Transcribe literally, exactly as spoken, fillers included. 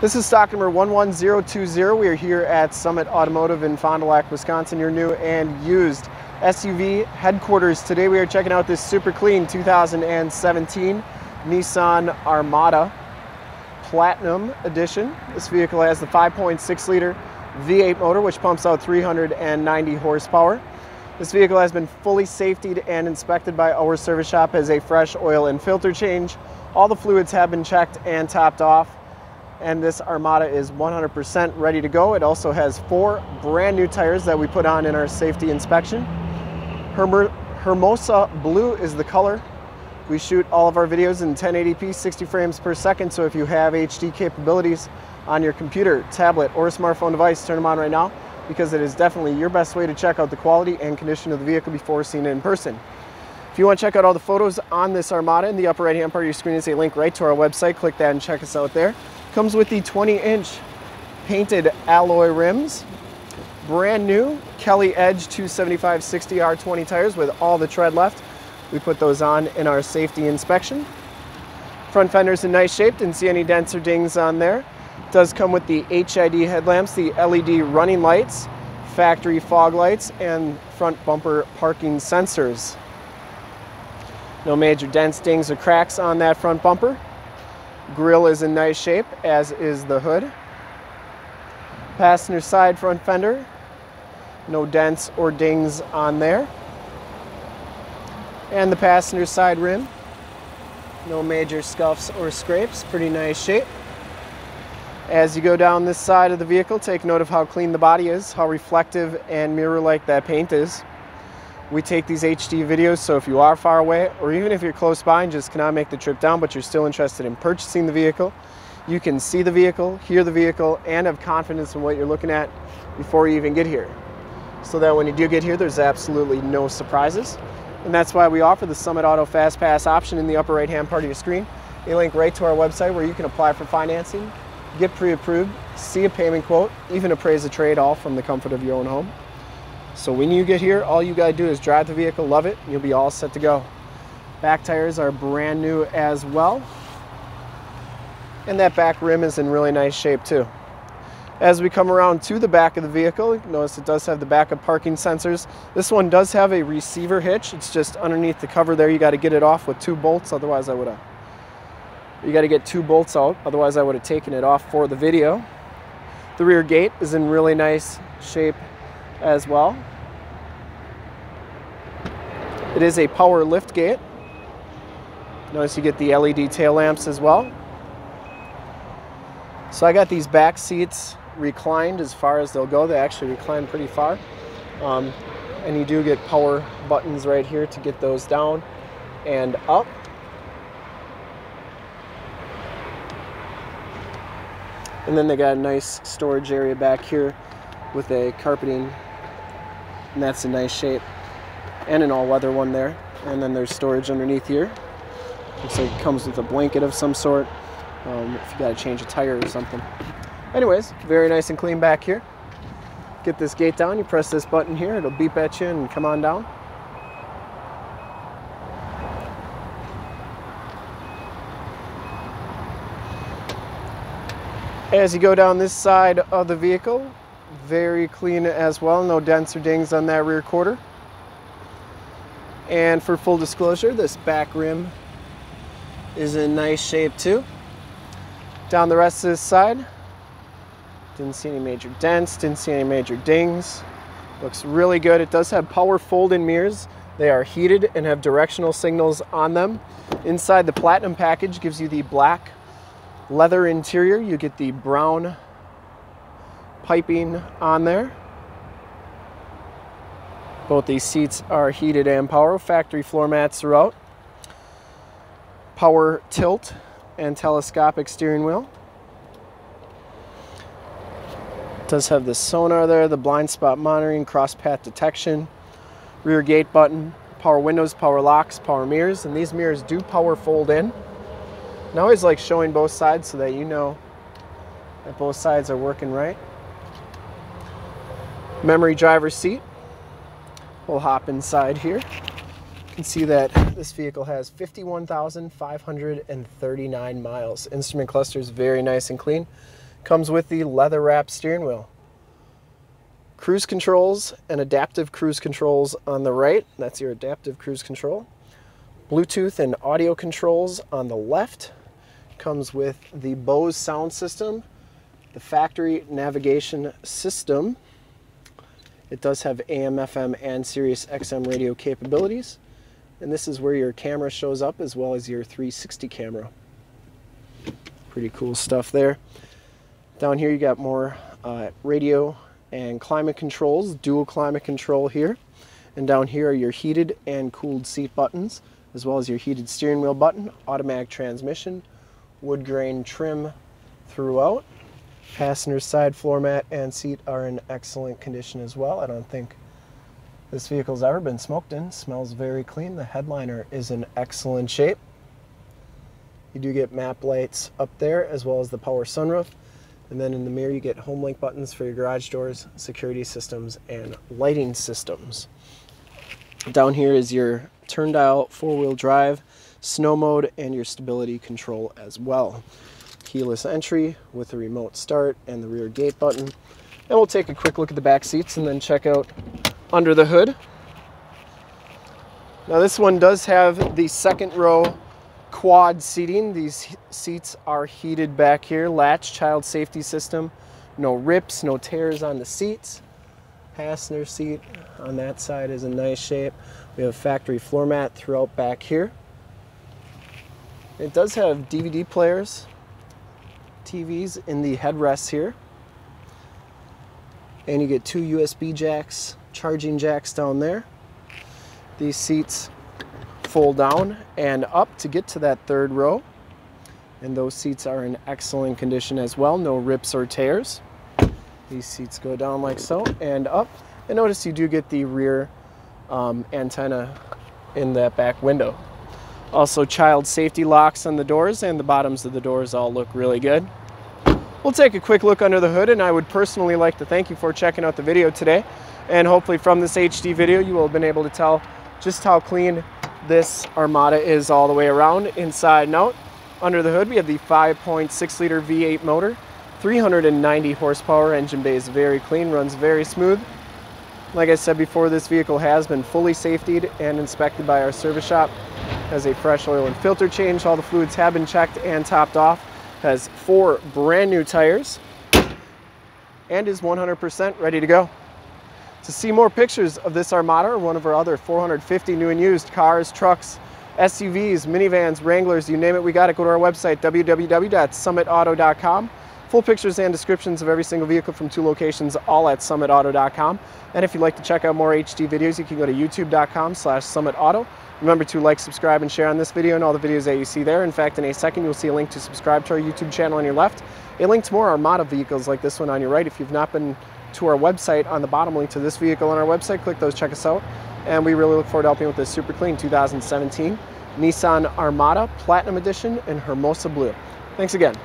This is stock number one one zero two zero. We are here at Summit Automotive in Fond du Lac, Wisconsin, your new and used S U V headquarters. Today we are checking out this super clean two thousand seventeen Nissan Armada Platinum Edition. This vehicle has the five point six liter V eight motor, which pumps out three hundred ninety horsepower. This vehicle has been fully safetied and inspected by our service shop, as a fresh oil and filter change. All the fluids have been checked and topped off, and this Armada is one hundred percent ready to go. It also has four brand new tires that we put on in our safety inspection. Herm- Hermosa Blue is the color. We shoot all of our videos in ten eighty p, sixty frames per second, so if you have H D capabilities on your computer, tablet, or smartphone device, turn them on right now, because it is definitely your best way to check out the quality and condition of the vehicle before seeing it in person. If you want to check out all the photos on this Armada, in the upper right-hand part of your screen is a link right to our website. Click that and check us out there. Comes with the twenty inch painted alloy rims, brand new Kelly Edge two seventy-five sixty R twenty tires with all the tread left. We put those on in our safety inspection. Front fender's in nice shape, didn't see any dents or dings on there. It does come with the H I D headlamps, the L E D running lights, factory fog lights, and front bumper parking sensors. No major dents, dings, or cracks on that front bumper. Grille is in nice shape, as is the hood. Passenger side front fender, no dents or dings on there. And the passenger side rim, no major scuffs or scrapes, pretty nice shape. As you go down this side of the vehicle, take note of how clean the body is, how reflective and mirror-like that paint is. We take these H D videos, so if you are far away, or even if you're close by and just cannot make the trip down but you're still interested in purchasing the vehicle, you can see the vehicle, hear the vehicle, and have confidence in what you're looking at before you even get here, so that when you do get here, there's absolutely no surprises. And that's why we offer the Summit Auto Fast Pass option in the upper right-hand part of your screen, a link right to our website where you can apply for financing, get pre-approved, see a payment quote, even appraise a trade, all from the comfort of your own home. So when you get here, all you gotta do is drive the vehicle, love it, and you'll be all set to go. Back tires are brand new as well. And that back rim is in really nice shape too. As we come around to the back of the vehicle, notice it does have the backup parking sensors. This one does have a receiver hitch. It's just underneath the cover there. You got to get it off with two bolts. Otherwise, I would have. You got to get two bolts out. Otherwise, I would have taken it off for the video. The rear gate is in really nice shape as well. It is a power lift gate. Notice you get the L E D tail lamps as well. So I got these back seats reclined as far as they'll go. They actually recline pretty far, um, and you do get power buttons right here to get those down and up. And then they got a nice storage area back here with a carpeting, and that's in nice shape, and an all-weather one there. And then there's storage underneath here. Looks like it comes with a blanket of some sort, um, if you gotta change a tire or something. Anyways, very nice and clean back here. Get this gate down, you press this button here, it'll beep at you and come on down. As you go down this side of the vehicle, very clean as well, no dents or dings on that rear quarter. And for full disclosure, this back rim is in nice shape too. Down the rest of this side, didn't see any major dents, didn't see any major dings. Looks really good. It does have power fold-in mirrors. They are heated and have directional signals on them. Inside, the Platinum package gives you the black leather interior. You get the brown piping on there. Both these seats are heated and power. Factory floor mats throughout. Power tilt and telescopic steering wheel. It does have the sonar there, the blind spot monitoring, cross path detection, rear gate button, power windows, power locks, power mirrors, and these mirrors do power fold in. And I always like showing both sides so that you know that both sides are working right. Memory driver's seat. We'll hop inside here. You can see that this vehicle has fifty-one thousand five hundred thirty-nine miles. Instrument cluster is very nice and clean. Comes with the leather-wrapped steering wheel. Cruise controls and adaptive cruise controls on the right. That's your adaptive cruise control. Bluetooth and audio controls on the left. Comes with the Bose sound system, the factory navigation system. It does have A M F M and Sirius X M radio capabilities. And this is where your camera shows up, as well as your three sixty camera. Pretty cool stuff there. Down here you got more uh, radio and climate controls, dual climate control here. And down here are your heated and cooled seat buttons, as well as your heated steering wheel button, automatic transmission, wood grain trim throughout. Passenger side floor mat and seat are in excellent condition as well. I don't think this vehicle's ever been smoked in. Smells very clean. The headliner is in excellent shape. You do get map lights up there, as well as the power sunroof. And then in the mirror you get home link buttons for your garage doors, security systems, and lighting systems. Down here is your turn dial, four-wheel drive, snow mode, and your stability control as well. Keyless entry with the remote start and the rear gate button. And we'll take a quick look at the back seats and then check out under the hood. Now this one does have the second row quad seating. These seats are heated back here. Latch child safety system. No rips, no tears on the seats. Passenger seat on that side is in nice shape. We have factory floor mat throughout back here. It does have D V D players, T Vs in the headrests here. And you get two U S B jacks, charging jacks down there. These seats fold down and up to get to that third row. And those seats are in excellent condition as well. No rips or tears. These seats go down like so and up. And notice you do get the rear um, antenna in that back window. Also, child safety locks on the doors, and the bottoms of the doors all look really good. We'll take a quick look under the hood, and I would personally like to thank you for checking out the video today. And hopefully from this H D video, you will have been able to tell just how clean this Armada is all the way around, inside and out. Under the hood, we have the five point six liter V eight motor, three hundred ninety horsepower. Engine bay is very clean, runs very smooth. Like I said before, this vehicle has been fully safetied and inspected by our service shop. Has a fresh oil and filter change. All the fluids have been checked and topped off. Has four brand new tires and is one hundred percent ready to go. To see more pictures of this Armada or one of our other four hundred fifty new and used cars, trucks, S U Vs, minivans, Wranglers, you name it, we got it. Go to our website, w w w dot summit auto dot com. Full pictures and descriptions of every single vehicle from two locations, all at summit auto dot com. And if you'd like to check out more H D videos, you can go to youtube dot com slash summit auto. Remember to like, subscribe, and share on this video and all the videos that you see there. In fact, in a second, you'll see a link to subscribe to our YouTube channel on your left, a link to more Armada vehicles like this one on your right. If you've not been to our website, on the bottom link to this vehicle on our website, click those, check us out. And we really look forward to helping with this super clean two thousand seventeen Nissan Armada Platinum Edition in Hermosa Blue. Thanks again.